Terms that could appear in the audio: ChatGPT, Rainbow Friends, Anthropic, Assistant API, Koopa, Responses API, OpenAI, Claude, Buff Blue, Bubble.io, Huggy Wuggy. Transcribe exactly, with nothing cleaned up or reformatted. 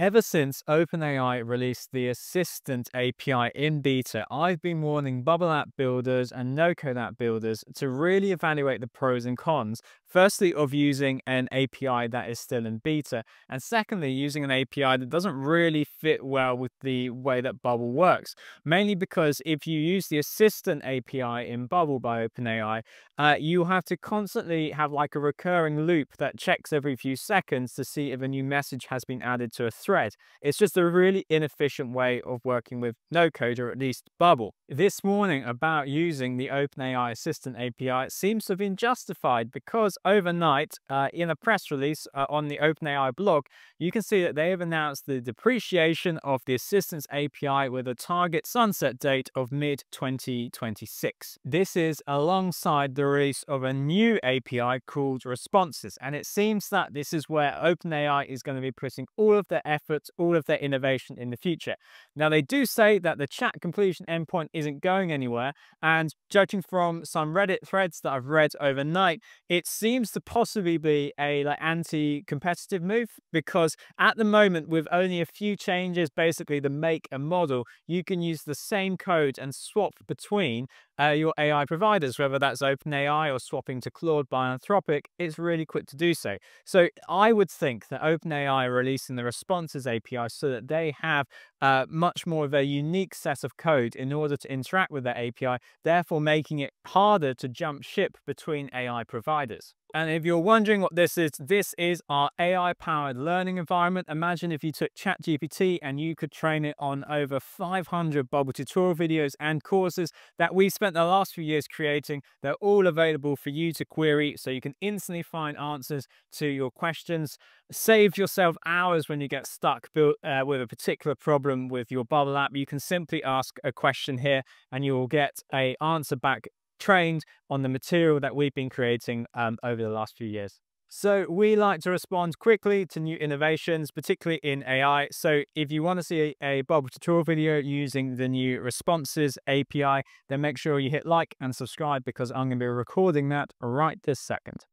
Ever since OpenAI released the Assistant A P I in beta, I've been warning Bubble app builders and no-code app builders to really evaluate the pros and cons. Firstly, of using an A P I that is still in beta, and secondly, using an A P I that doesn't really fit well with the way that Bubble works. Mainly because if you use the Assistant A P I in Bubble by OpenAI, uh, you have to constantly have like a recurring loop that checks every few seconds to see if a new message has been added to a thread. It's just a really inefficient way of working with no code, or at least Bubble. This warning about using the OpenAI Assistant A P I seems to have been justified because overnight uh, in a press release uh, on the OpenAI blog, you can see that they have announced the depreciation of the Assistant's A P I with a target sunset date of mid twenty twenty-six. This is alongside the release of a new A P I called Responses, and it seems that this is where OpenAI is going to be putting all of their efforts, all of their innovation in the future. Now, they do say that the chat completion endpoint isn't going anywhere, and judging from some Reddit threads that I've read overnight, it seems to possibly be a like anti-competitive move, because at the moment, with only a few changes, basically the make and model, you can use the same code and swap between uh, your A I providers, whether that's OpenAI or swapping to Claude by Anthropic. It's really quick to do so. So I would think that OpenAI releasing the Responses A P I so that they have uh, much more of a unique set of code in order to interact with their A P I, therefore making it harder to jump ship between A I providers. And if you're wondering what this is, this is our A I-powered learning environment. Imagine if you took ChatGPT and you could train it on over five hundred Bubble tutorial videos and courses that we spent the last few years creating. They're all available for you to query, so you can instantly find answers to your questions. Save yourself hours when you get stuck built, uh, with a particular problem with your Bubble app. You can simply ask a question here and you will get an answer back, trained on the material that we've been creating um, over the last few years. So we like to respond quickly to new innovations, particularly in A I. So if you want to see a, a Bubble tutorial video using the new Responses A P I, then make sure you hit like and subscribe, because I'm going to be recording that right this second.